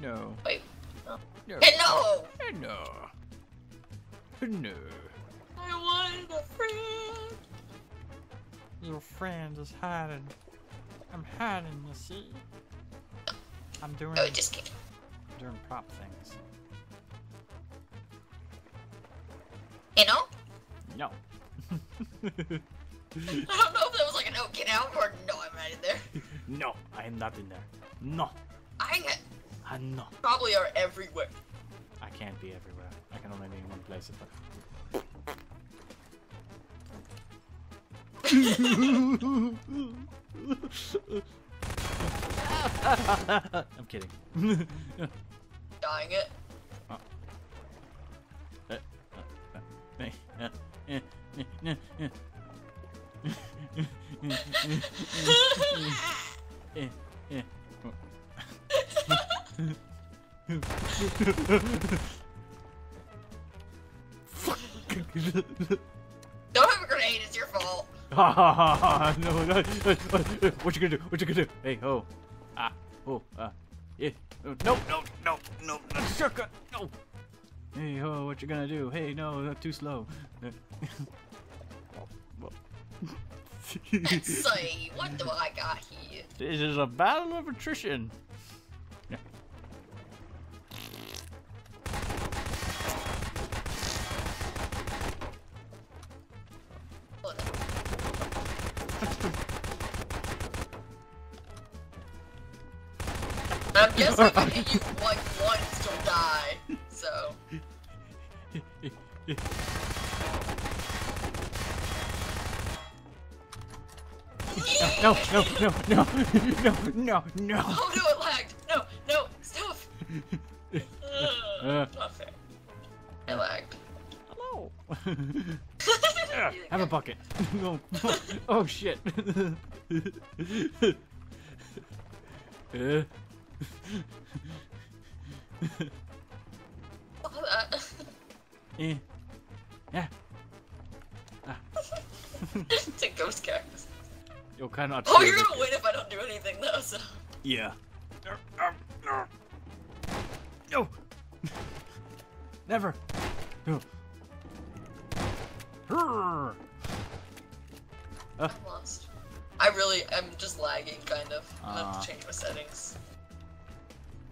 No. Wait. No. No. Hello. Hello. No. I wanted a friend. Your friend is hiding. I'm hiding, you see. I'm doing. Oh, just kidding. I'm doing prop things. You know? No. I don't know if that was like an "get out" or "no, I'm not in there." No, I am not in there. No. I no. Probably are everywhere. I can't be everywhere. I can only be in one place at a I'm kidding. Dying it. Oh. Don't have a grenade, it's your fault. No, no. What you gonna do? What you gonna do? Hey, ho. Ah, ho. Yeah. No, no, no, no, no. Shotgun. No. Hey, ho, what you gonna do? Hey, no, not too slow. Let's see, what do I got here? This is a battle of attrition. Yeah. I'm guessing I hit you like once to die, so. No, no, no, no, no, no, no. Oh no, it lagged. No, no, stop. Not fair. I lagged. Hello. Have a bucket. No. Oh shit. Yeah. Ah. It's a ghost cactus. You cannot. Oh, you're gonna win if I don't do anything though. So. Yeah. No. Never. No. I'm lost. I'm just lagging, kind of. I'm gonna have to change my settings.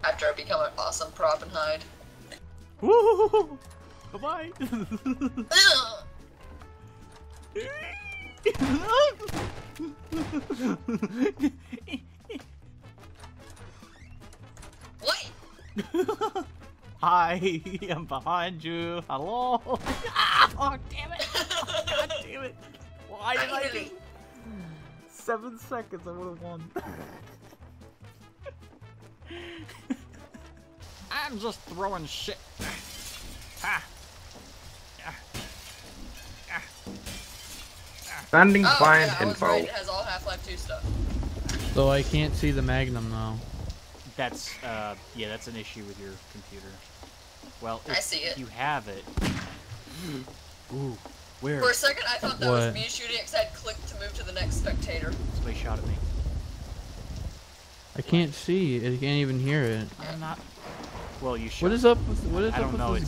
After I become an awesome prop and hide. Woo! Bye-bye! What? Hi, I'm behind you. Hello? Ah, oh, damn it! Oh, God damn it! Why did I do 7 seconds? I would have won. I'm just throwing shit. Ha. Ah. Ah. Ah. Standing fine info. Right. It has all Half-Life 2 stuff. So I can't see the Magnum though. That's yeah, that's an issue with your computer. Well, I see it. You have it. Ooh, where? For a second, I thought that was me shooting, except I'd clicked to move to the next spectator. Somebody shot at me. I can't see it. I can't even hear it. I'm not. Well, you should. What is up with this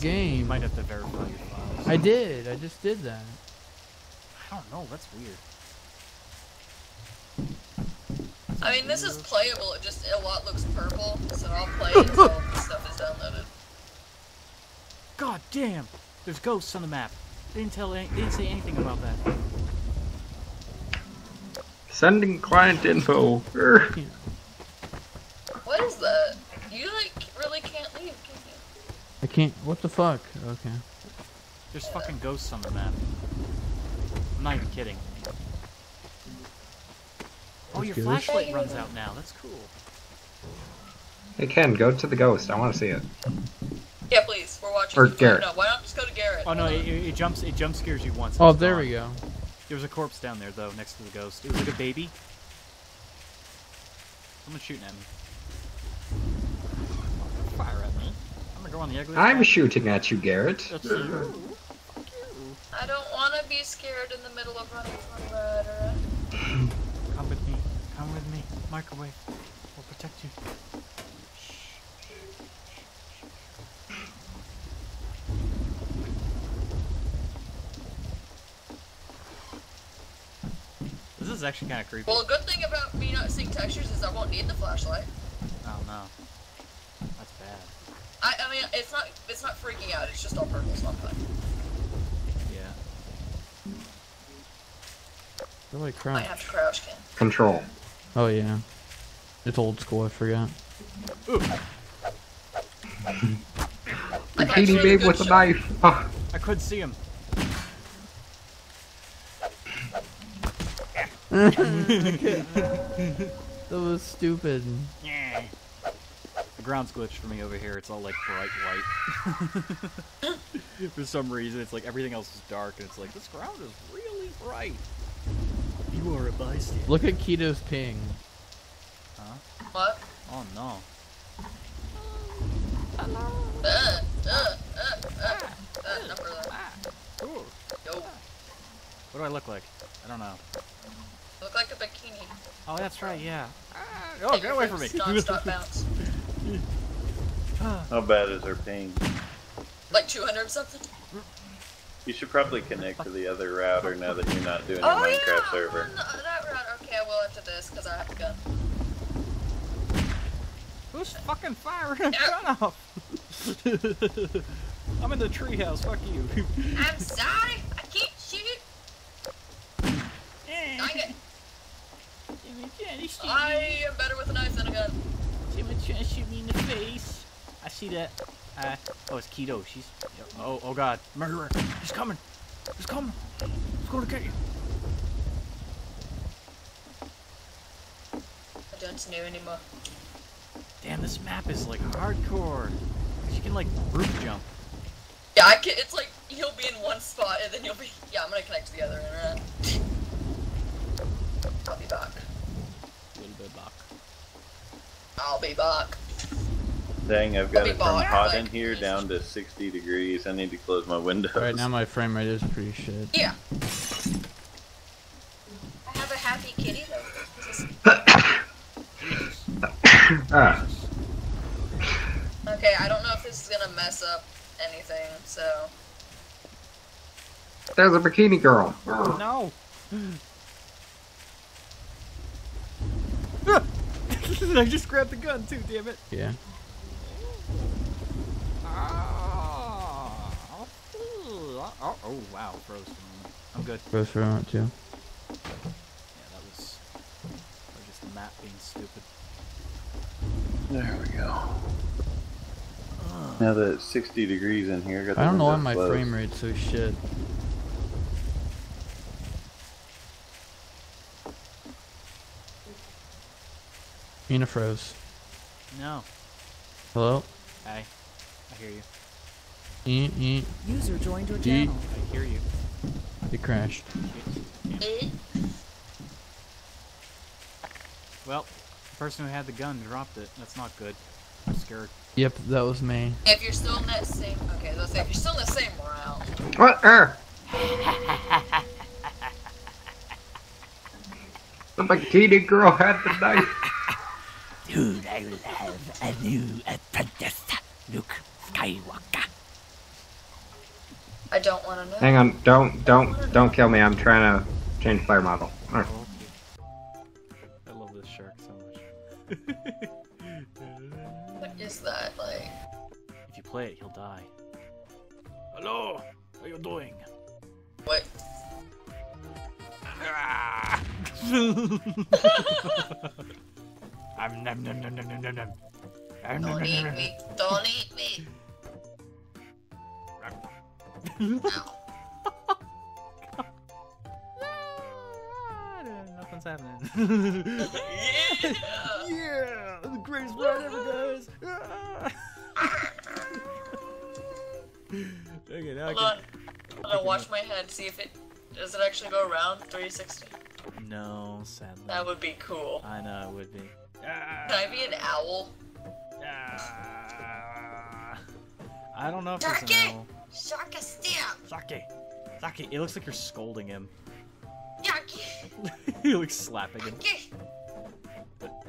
game? You might have to verify your files. I did. I just did that. I don't know. That's weird. I mean, this is playable. It just a lot looks purple, so I'll play it until this stuff is downloaded. God damn! There's ghosts on the map. They didn't tell. They didn't say anything about that. Sending client info. Yeah. What is that? You like really can't leave, can you? I can't. What the fuck? Okay. There's fucking ghosts on the map. I'm not even kidding. Oh, your flashlight runs out now. That's cool. Hey Ken, go to the ghost. I want to see it. Yeah, please. We're watching. Or Garrett. No, why not just go to Garrett? Oh no, it jump scares you once. Oh, there we go. There was a corpse down there though, next to the ghost. It was like a baby. Someone's shooting at me. Fire at me. I'm gonna go on the ugly I'm side. Shooting at you, Garrett. That's you. I don't want to be scared in the middle of running from murder. Come with me. Microwave. We'll protect you. Shh. This is actually kind of creepy. Well, a good thing about me not seeing textures is I won't need the flashlight. Oh no, that's bad. I mean, it's not freaking out. It's just all purple, so I'm fine. Yeah. Really crouch. I have to crouch, Ken. Control. Oh yeah, it's old school. I forgot. Ooh. Katie babe with a knife. Oh. I could see him. That was stupid. Yeah. The ground's glitched for me over here. It's all like bright white. For some reason, it's like everything else is dark, and it's like this ground is really bright. You are a bystander. Look at Keto's ping. Huh? What? Oh no. What do I look like? I don't know. You look like a bikini. Oh, that's right, yeah. Oh, get away from me! Non-stop bounce. How bad is her ping? Like 200 something? You should probably connect to the other router now that you're not doing your Minecraft server. Oh yeah, that router. Okay, I will after this, because I have a gun. Who's fucking firing a gun off? I'm in the treehouse, fuck you. I'm sorry, I can't shoot. I am better with a knife than a gun. Someone's trying to shoot me in the face. I see that. Oh, it's Keto. She's. Oh, oh god. Murderer. He's coming. He's coming. He's going to get you. I don't know anymore. Damn, this map is like hardcore. You can like roof jump. Yeah, I can. It's like you'll be in one spot and then you'll be. Yeah, I'm gonna connect to the other end. I'll be back. I'll be back. Dang, I've got it from hot in here down to 60 degrees. I need to close my window. Right now my frame rate is pretty shit. Yeah. I have a happy kitty though. Okay, I don't know if this is gonna mess up anything, so... There's a bikini girl. Oh, no. I just grabbed the gun too, damn it. Yeah. Oh wow, froze. I'm good. Froze for a moment too. Yeah, that was just the map being stupid. There we go. Now that it's 60 degrees in here, I don't know why my frame rate's so shit. Mina froze. No. Hello? Hi. I hear you. User joined your channel. I hear you. It crashed. Well, the person who had the gun dropped it. That's not good. I'm scared. Yep, that was me. If you're still in that same... Okay, let's say if you're still in the same round... What? The bikini girl had the knife. Dude, I will have a new apprentice, Luke Skywalker. I don't want to know. Hang on, don't kill me. I'm trying to change player model. Right. I love this shark so much. What is that like? If you play it, he'll die. Hello, how you doing? What? I'm nom nom nom nom nom nom. Don't eat me. Don't eat me. Nothing's happening. Yeah! The greatest ride ever, guys! Okay, now I'm gonna watch my head, see if it... Does it actually go around 360? No, sadly. That would be cool. I know, it would be. Can I be an owl? I don't know if it's an owl. Sharky! Sharky! Sharky! It looks like you're scolding him. Sharky! You look slapping him.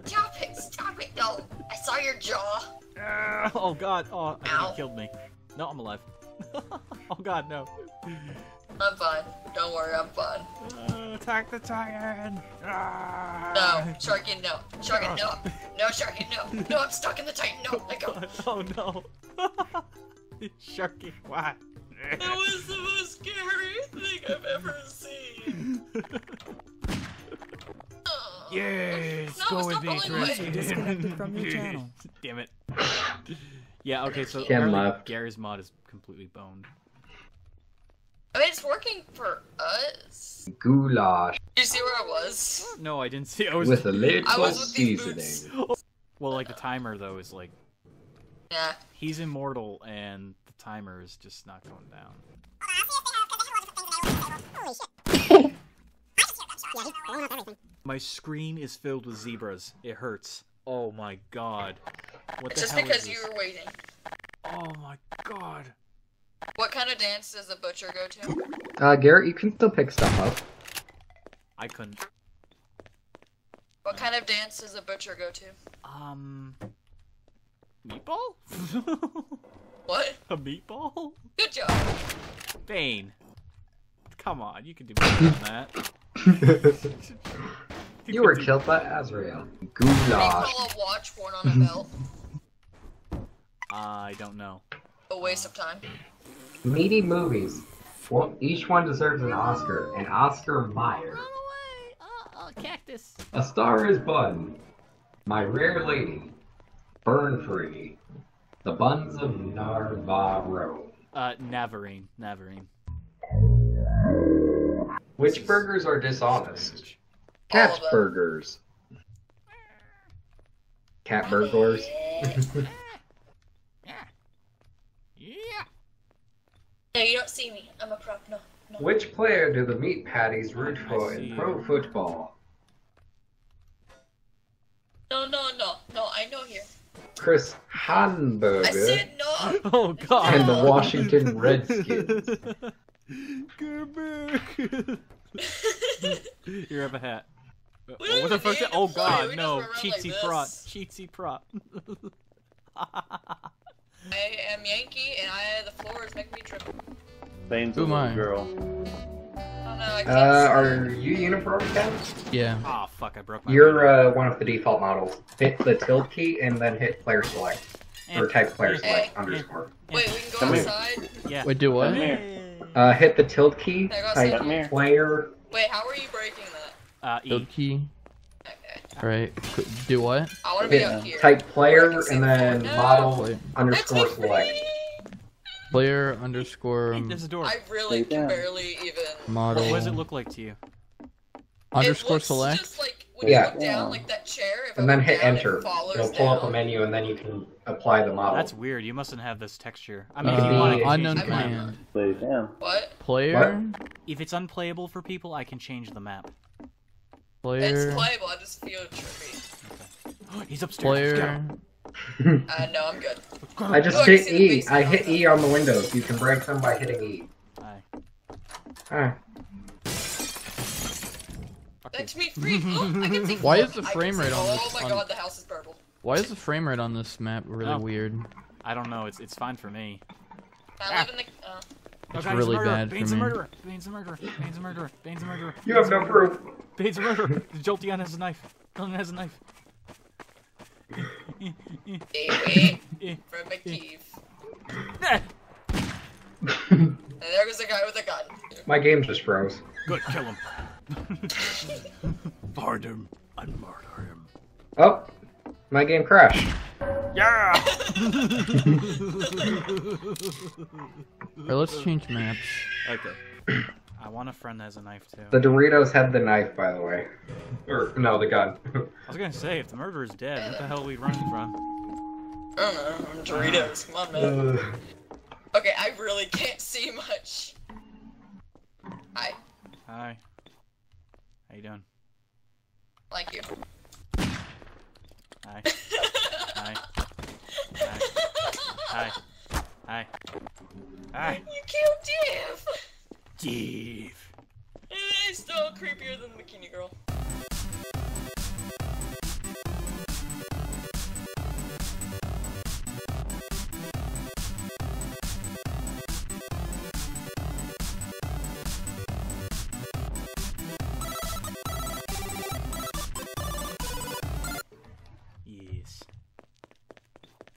Stop it! Stop it! No! I saw your jaw! Oh god! Oh, I think he killed me. No, I'm alive. Oh god, no. I'm fine. Don't worry, I'm fine. Attack the titan! Ah. No, Sharky, no. Sharky, no. No, Sharky, no. No, I'm stuck in the titan. No, let go. Oh, no. Sharky, why? It was the most scary thing I've ever seen. Yes, no, go with me, Sharky. Disconnected from your channel. Damn it. Yeah, okay, so Gary's mod is completely boned. I mean, it's working for us. Goulash. Did you see where I was? No, I didn't see. I was with a little seasoning. Well, like the timer though is like. Yeah. He's immortal, and the timer is just not going down. Holy shit! My screen is filled with zebras. It hurts. Oh my god. What the hell is this? Just because you were waiting. Oh my god. What kind of dance does the butcher go to? Garrett, you can still pick stuff up. I couldn't. What kind of dance does the butcher go to? Meatball? What? A meatball? Good job. Bane. Come on, you can do better than that. You were killed by Azrael. Goulash. Can you call a watch worn on a belt? I don't know. A waste of time. Meaty movies. Well, each one deserves an Oscar. An Oscar Mayer. Run away! Oh, cactus. A Star Is Bun. My Rare Lady. Burn Free. The Buns of Navarro. Navarine. Navarine. Which burgers are dishonest? Cat burgers. Cat burglars. No, you don't see me. I'm a prop. No, no. Which player do the meat patties root for in pro football? No, no, no, no. I know here. Chris Hanberger. I said no. Oh God. And the Washington Redskins. Get back. Here, have a hat. What the fuck? Oh God, we no! Cheatsy like prop. Cheatsy prop. I am Yankee, and the floor is making me trip. Bane's a girl. Oh, no, I can't are you uniform again? Yeah. Oh fuck, I broke my. You're one of the default models. Hit the tilt key and then hit player select, or type player select underscore. Wait, we can go outside. Yeah. Wait, do what? Hit the tilt key. Type player. Wait, how are you breaking that? E. Tilt key. Alright, do what? I want to be up here. Type player and then model underscore select. Player underscore. Hey, there's a door. I really can barely even. Model. What does it look like to you? Underscore select? Just like when you look down, like that chair. And then hit enter. It'll pull up a menu and then you can apply the model. That's weird. You mustn't have this texture. I mean, if you want to. Unknown command. What? Player? What? If it's unplayable for people, I can change the map. Player. It's playable, I just feel trippy. Okay. He's upstairs. Player. No, I'm good. I just hit E. I hit E on the windows. You can break them by hitting E. Alright. Alright. That's me free. Oh, I can see. Why is the frame rate on this? Oh my god, the house is purple. Why is the frame rate on this map really weird? I don't know. It's fine for me. I live in the. It's really bad for me. Bane's a murderer. Bane's a murderer. Bane's a murderer. Bane's a murderer. You have no proof. Bane's a murderer. Jolteon has a knife. Jolteon has a knife. Away from my teeth. There goes a guy with a gun. My game just froze. Good, kill him. Bard him and murder him. Oh, my game crashed. Yeah! Alright, let's change maps. Okay. I want a friend that has a knife too. The Doritos had the knife, by the way. Or, no, the gun. I was gonna say, if the murderer's dead, what the hell are we running from? I don't know, Doritos, come on, man. Okay, I really can't see much. Hi. Hi. How you doing? Like you. Hi. Hi. Hi. Hi. Hi. Hi. You killed Dave! Dave. It's still creepier than the Bikini Girl.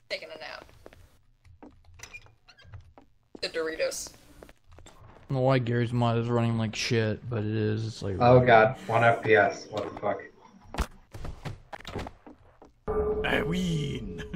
taking a nap. The Doritos. I don't know why Gary's mod is running like shit, but it is. It's like, oh god, 1 FPS. What the fuck? I win.